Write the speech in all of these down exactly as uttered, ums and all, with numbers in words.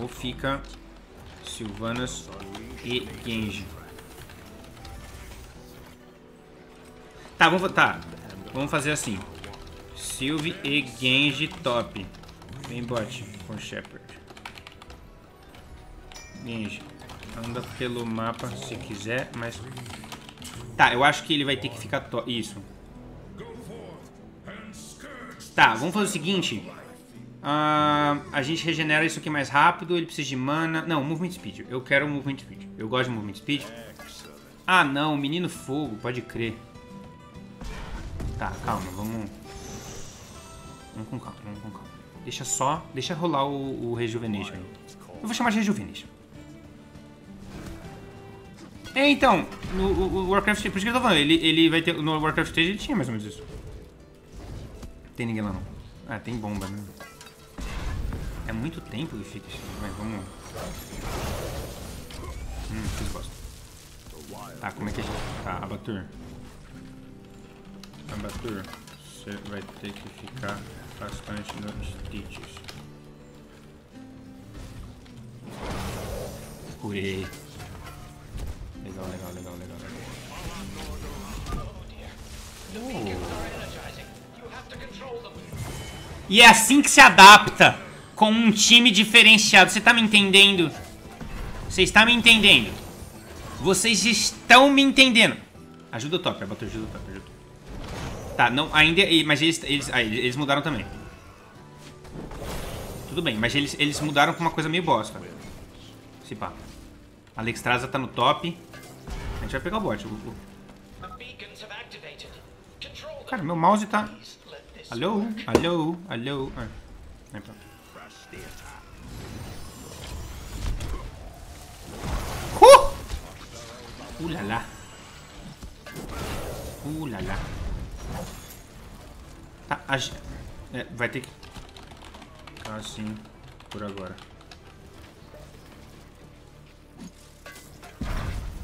Ou fica Sylvanas e Genji. Tá, vamos, tá, vamos fazer assim. Sylve e Genji top. Vem bot com Shepard. Genji, anda pelo mapa se quiser, mas... Tá, eu acho que ele vai ter que ficar top. Isso. Tá, vamos fazer o seguinte. Uh, a gente regenera isso aqui mais rápido. Ele precisa de mana. Não, movement speed. Eu quero o movement speed. Eu gosto de movement speed. Ah, não. Menino fogo. Pode crer. Tá, calma. Vamos... Vamos com calma. Vamos com calma. Deixa só... Deixa rolar o, o Rejuvenation. Eu vou chamar de Rejuvenation. É, então. No o Warcraft três... Por isso que eu tô falando. Ele, ele vai ter... No Warcraft três ele tinha mais ou menos isso. Tem ninguém lá, não. Ah, tem bomba, né? É muito tempo que fica isso. Mas vamos... Hum, fiz bosta. Tá, como é que a gente... Tá, Abatur. Abatur, você vai ter que ficar bastante nos Stitches. Curei. Legal, legal, legal, legal. Oh. E é assim que se adapta. Com um time diferenciado. Você tá me entendendo? Você está me entendendo? Vocês estão me entendendo? Ajuda o top, Abatur, ajuda o top, ajuda. Tá, não, ainda... Mas eles, eles, ah, eles mudaram também. Tudo bem, mas eles, eles mudaram com uma coisa meio bosta. Se pá. Alex Trasa tá no top. A gente vai pegar o bot. Cara, meu mouse tá... Alô? Alô? Alô? Ah. Aí, pronto. Uh! Uh la la. Uh la la. Tá, a gente... É, vai ter que... Tá assim, por agora.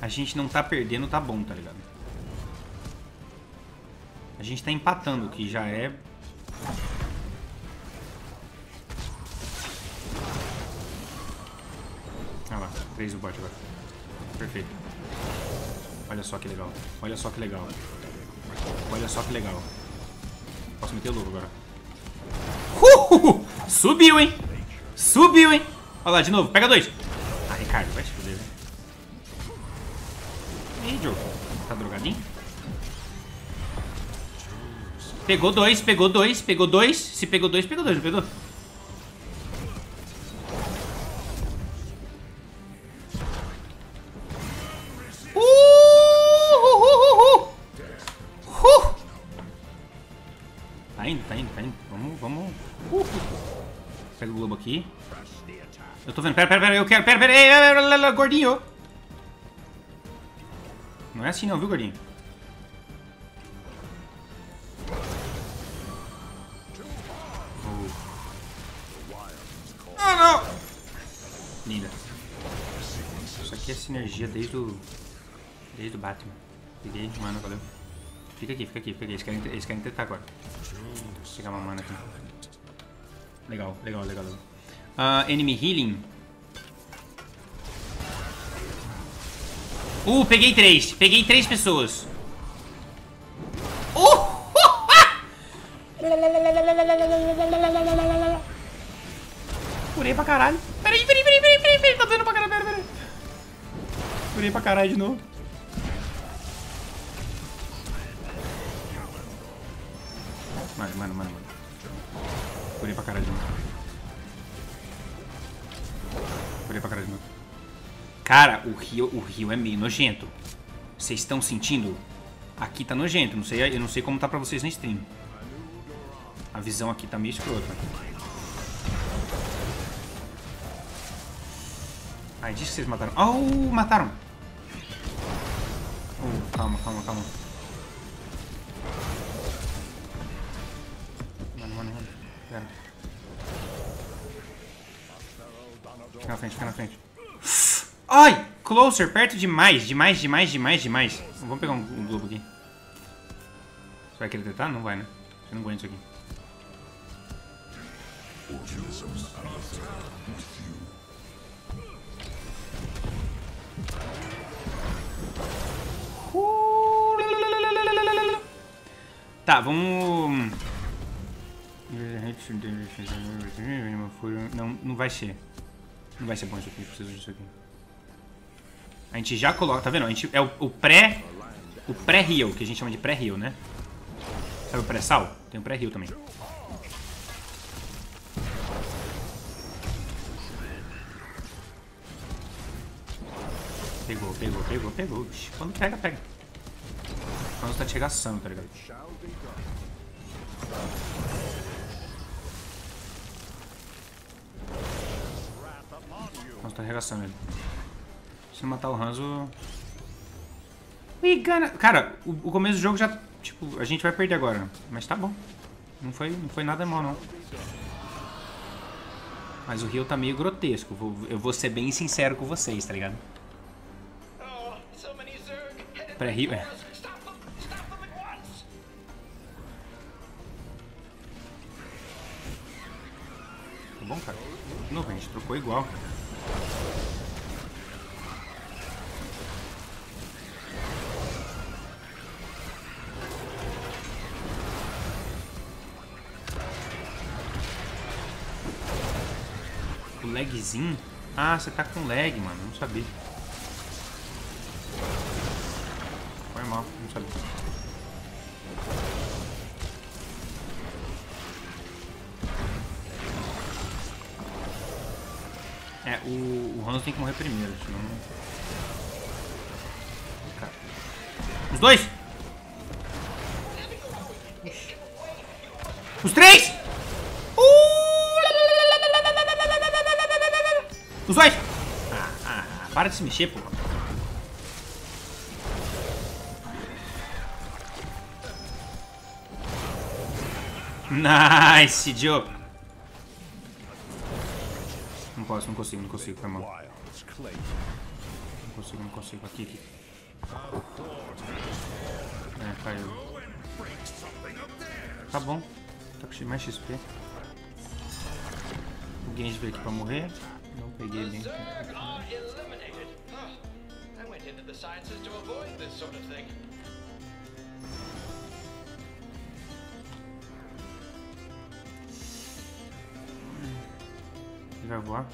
A gente não tá perdendo, tá bom, tá ligado? A gente tá empatando, que já é... Ah lá, três do bot agora. Perfeito. Olha só que legal. Olha só que legal. Olha só que legal. Posso meter o louco agora. Uh! Subiu, hein? Subiu, hein? Olha lá, de novo. Pega dois. Ah, Ricardo, vai te foder. E aí, Diogo? Tá drogadinho? Pegou dois, pegou dois, pegou dois. Se pegou dois, pegou dois, não pegou? Tá indo, tá indo, tá indo. Vamos, vamos. Uh, pega o globo aqui. Eu tô vendo. Pera, pera, pera. Eu quero. Pera, pera. Ei, ei, ei, ei, ei, gordinho. Não é assim não, viu, gordinho? Oh, oh não. Linda. Isso aqui é sinergia desde o... Desde o Batman. Peguei, mano, valeu. Fica aqui, fica aqui, fica aqui. Eles querem, eles querem tentar agora. Vou pegar uma mana aqui. Legal, legal, legal. legal. Uh, enemy healing. Uh, peguei três. Peguei três pessoas. Uh! Curei pra caralho. Peraí, peraí, peraí, peraí, peraí, peraí. Tá doendo pra caralho, peraí, peraí. Curei pra caralho de novo. Mano, mano, mano, mano. Curei pra caralho de novo. Curei pra caralho de novo. Cara, o rio, o rio é meio nojento. Vocês estão sentindo? Aqui tá nojento. Não sei, eu não sei como tá pra vocês na stream. A visão aqui tá meio escrota. Ai, diz que vocês mataram. Oh, mataram. Oh, calma, calma, calma. Fica na frente, fica na frente. Ai! Closer, perto demais, demais, demais, demais, demais. Vamos pegar um, um globo aqui. Você vai querer tentar? Não vai, né? Você não aguenta isso aqui. Tá, vamos... Não, não vai ser. Não vai ser bom isso aqui, a gente precisa disso aqui. A gente já coloca, tá vendo? A gente, é o, o pré... O pré-heal, que a gente chama de pré-heal, né? Sabe o pré-sal? Tem o pré-heal também. Pegou, pegou, pegou, pegou. Quando pega, pega. Quando tá te regaçando, tá ligado? Quando tá regaçando ele. Se não matar o Hanzo... We gonna... Cara, o, o começo do jogo já... Tipo, a gente vai perder agora. Mas tá bom. Não foi, não foi nada mal, não. Mas o Rio tá meio grotesco. Eu vou ser bem sincero com vocês, tá ligado? Pré-Rio, é. Tá bom, cara? De novo, a gente trocou igual. O lagzinho? Ah, você tá com lag, mano. Não sabia. Mal, não sabia. É, o, o Hanzo tem que morrer primeiro, senão... Cara. Os dois! Os três! Uh! Os dois! Ah, ah, ah, para de se mexer, pô. Nice, Diogo. Não posso, não consigo, não consigo, foi mal. Não consigo, não consigo. Aqui, aqui. É, caiu. Tá bom. Tá com mais X P. O Genji veio aqui pra morrer. Não peguei ele. Ele vai voar.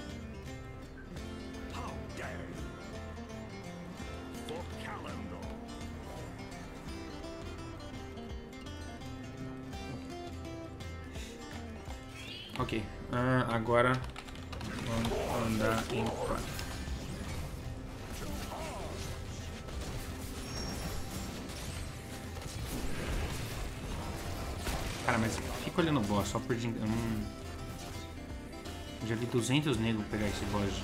Ok, ah, agora vamos andar em quatro. Cara, mas fica olhando o boss só por... Hum. Já vi duzentos negros pegar esse boss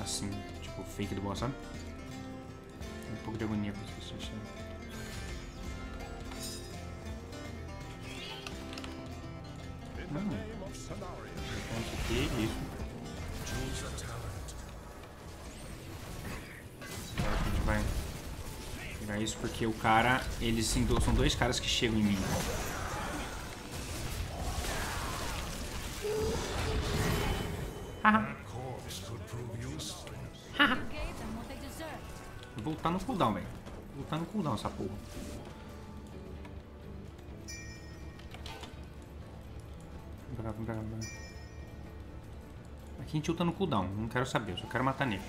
assim, tipo, fake do boss, sabe? Tem um pouco de agonia pra isso que eu achei. Agora a gente vai pegar isso porque o cara, eles são dois caras que chegam em mim. Vou voltar no cooldown, velho. Vou voltar no cooldown essa porra. Vem pra cá, vem pra cá, vem pra cá. Aqui a gente luta no cooldown. Não quero saber, eu só quero matar nele.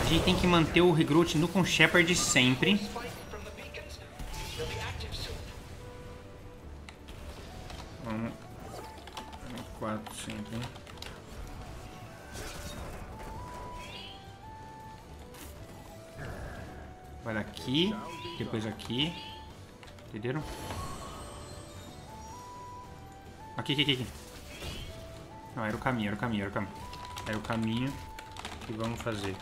A gente tem que manter o regrowth no com Shepard sempre. Sempre. Vai daqui, depois aqui. Entenderam? Aqui, aqui, aqui, aqui. Não, era o caminho, era o caminho, era o caminho. Era o caminho que vamos fazer.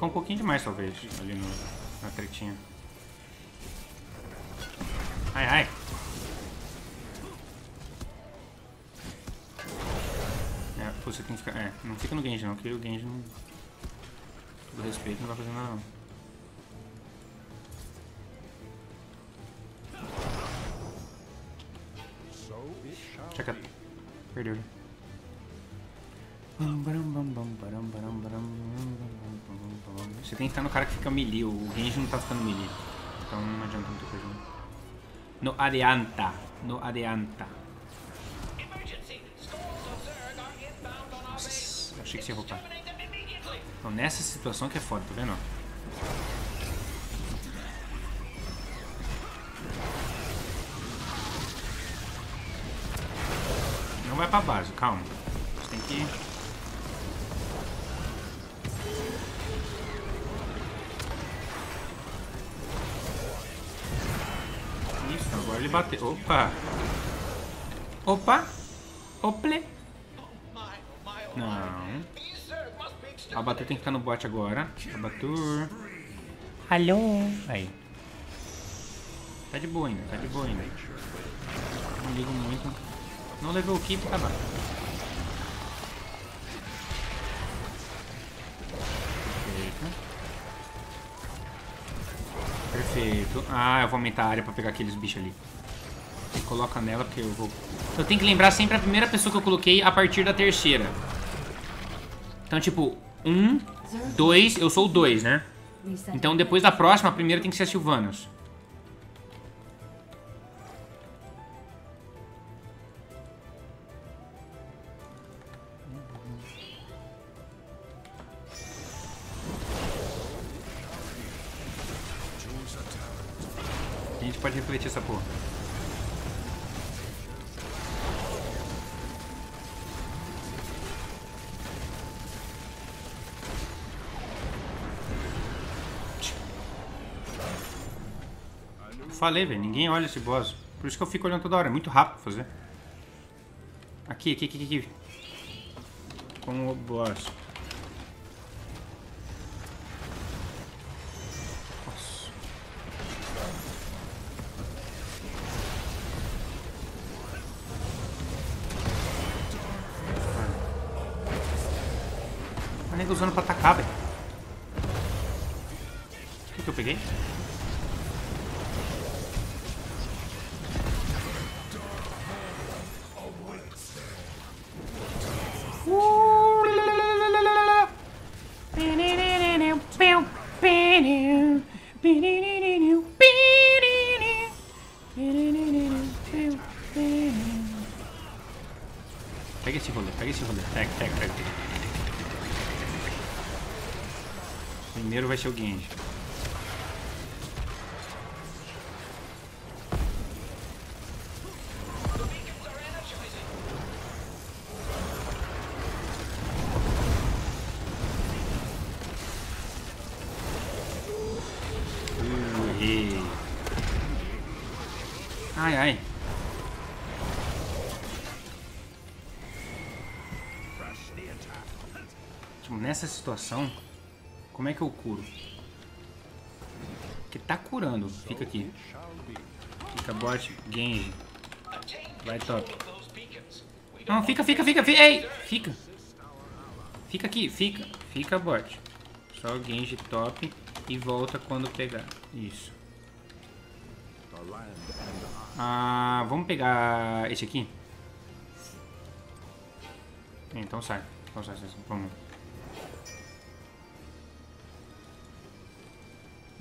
Ficou um pouquinho demais, talvez, ali no, na tretinha. Ai, ai. É, pô, você tem que ficar... É, não fica no Genji não, porque o Genji não... Todo respeito, não vai fazer nada não. Checa. Perdeu. Você tem que estar no cara que fica melee. O Genji não tá ficando melee. Então não adianta muita coisa. No adianta. No adianta. Nossa, eu achei que você ia roubar. Então nessa situação que é foda, tá vendo? Não vai pra base, calma. A gente tem que... Isso, agora ele bateu. Opa! Opa! Ople! Não. A Abatur tem que ficar no bot agora. Abatur. Alô! Aí. Tá de boa ainda, tá de boa ainda. Não ligo muito. Não levou o keep, tá bom. Perfeito. Perfeito. Ah, eu vou aumentar a área pra pegar aqueles bichos ali. Você coloca nela porque eu vou... Eu tenho que lembrar sempre a primeira pessoa que eu coloquei a partir da terceira. Então, tipo, um, dois, eu sou o dois, né? Então, depois da próxima, a primeira tem que ser a Sylvanas. Pode refletir essa porra. Falei, velho. Ninguém olha esse boss. Por isso que eu fico olhando toda hora. É muito rápido fazer. Aqui, aqui, aqui, aqui. Com o boss. Usando pra atacar, velho. O que, que eu peguei? Pega esse rolê, pega esse rolê. Pega, pega, pega. Primeiro vai ser o Genji. Uhum. Ai, ai. Tipo, nessa situação... Como é que eu curo? Porque tá curando. Fica aqui. Fica bot. Genji. Vai top. Não, fica, fica, fica. fica. Ei! Fica. Fica aqui. Fica. Fica bot. Só o Genji top. E volta quando pegar. Isso. Ah, vamos pegar esse aqui? Então sai. Então sai, sai, sai. Vamos.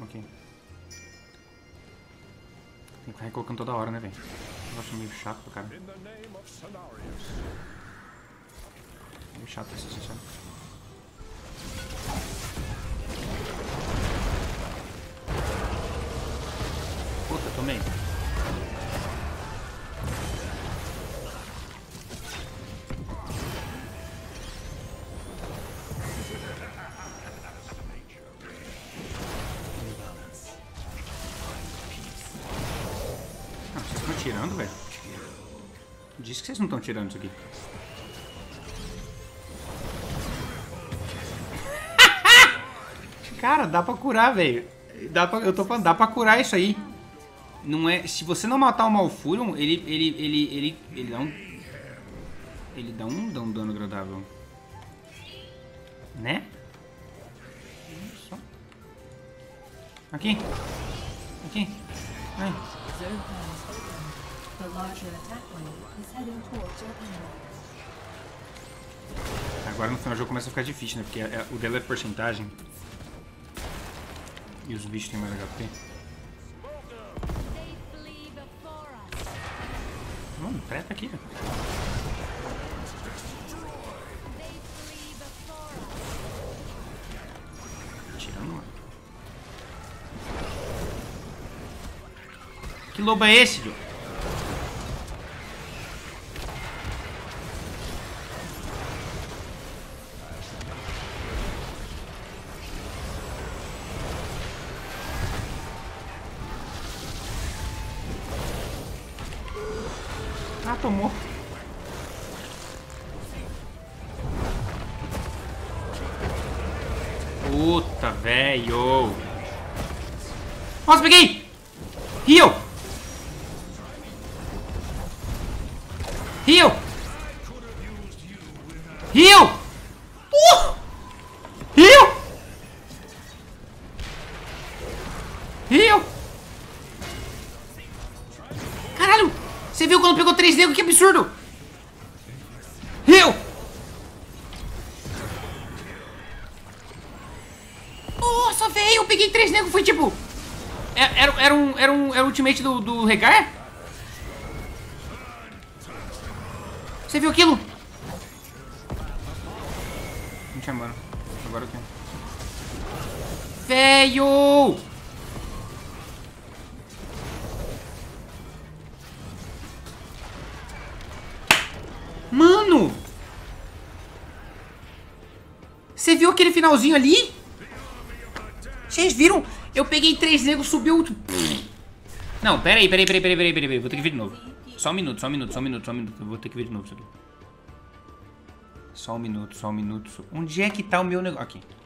Ok. Tem que ficar recolocando toda hora, né, velho? Eu acho meio chato pra cara. Meio chato esse, sabe? Puta, tomei. Tirando, velho? Diz que vocês não estão tirando isso aqui. Cara, dá pra curar, velho. Dá pra, eu tô falando, dá pra curar isso aí. Não é, se você não matar o Malfurion, ele, ele, ele, ele, ele dá um... Ele dá um, dá um dano agradável. Né? Aqui. Aqui. Vai. Agora no final do jogo começa a ficar difícil, né? Porque a, a, o dela é porcentagem. E os bichos têm mais H P. Mano, trepa aqui, velho. Tirando, mano. Que lobo é esse, Diogo? Ah, tomou. Puta, velho. Nossa, peguei! Heal! Heal! Heal! Uh! Heal! Heal! Caralho! Você viu quando pegou três negros? Que absurdo! Heal! Nossa, velho! Eu peguei três negros, foi tipo... Era, era, um, era, um, era um ultimate do, do Regar? Você viu aquilo? Não tinha mano. Agora eu tenho. Veio! Mano! Você viu aquele finalzinho ali? Vocês viram? Eu peguei três negros, subiu... Não, peraí, peraí, peraí, peraí, peraí, peraí. Vou ter que vir de novo. Só um minuto, só um minuto, só um minuto, só um minuto. Eu vou ter que ver de novo isso aqui. Só um minuto, só um minuto. Só... Onde é que tá o meu negócio? Aqui.